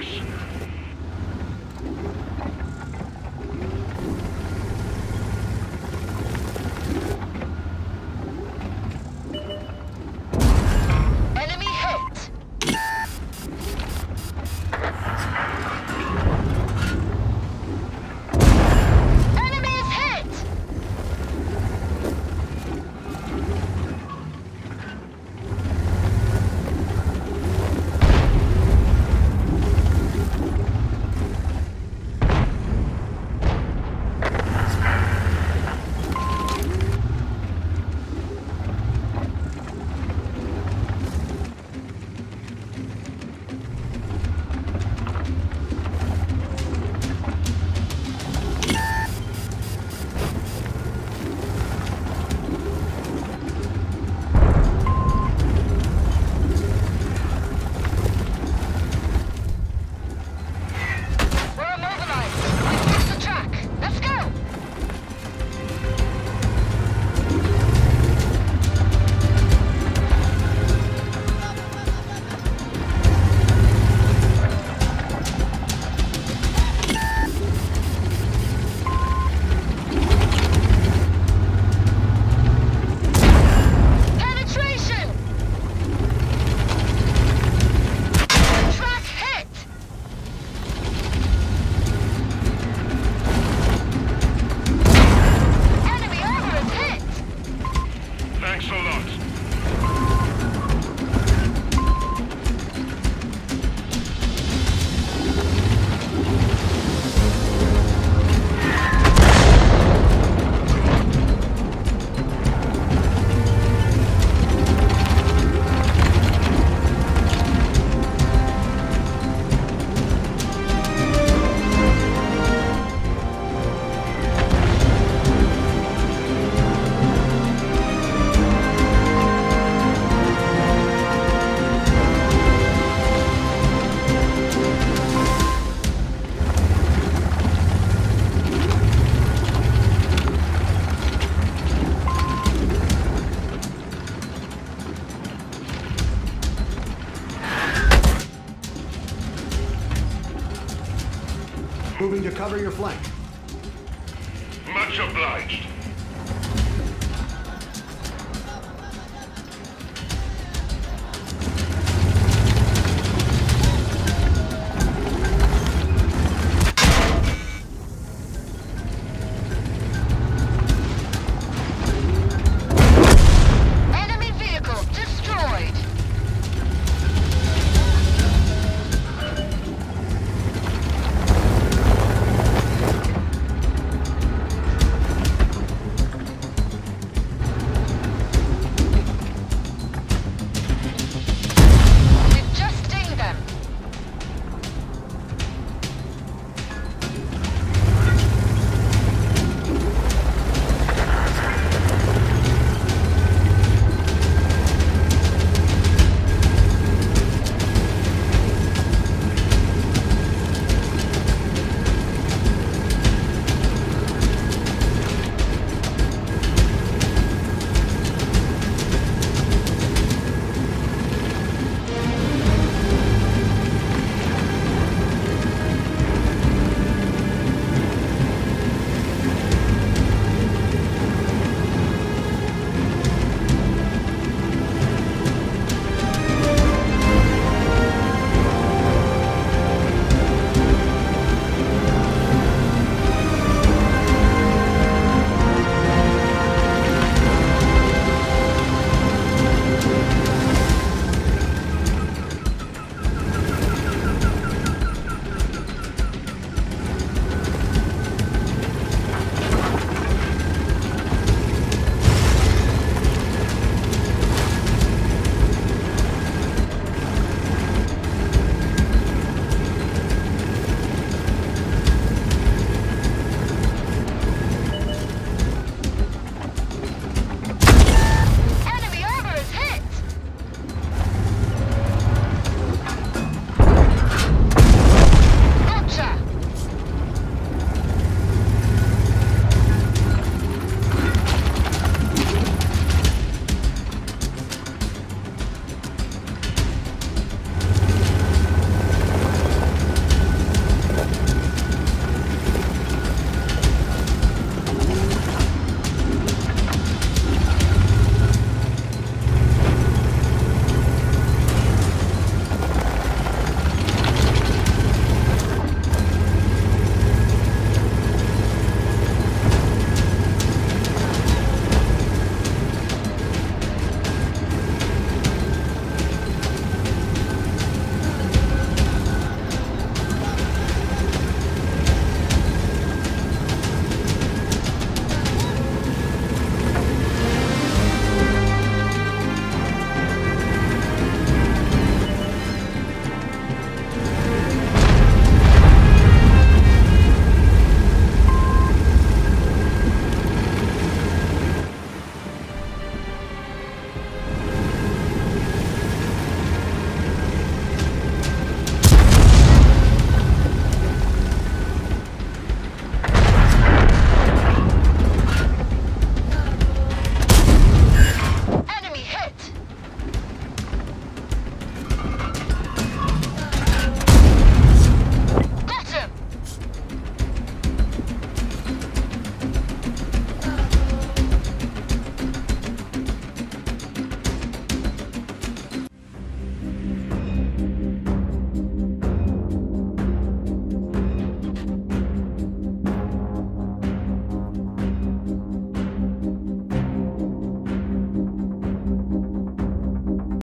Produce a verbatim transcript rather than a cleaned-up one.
six. Moving to cover your flank. Much obliged.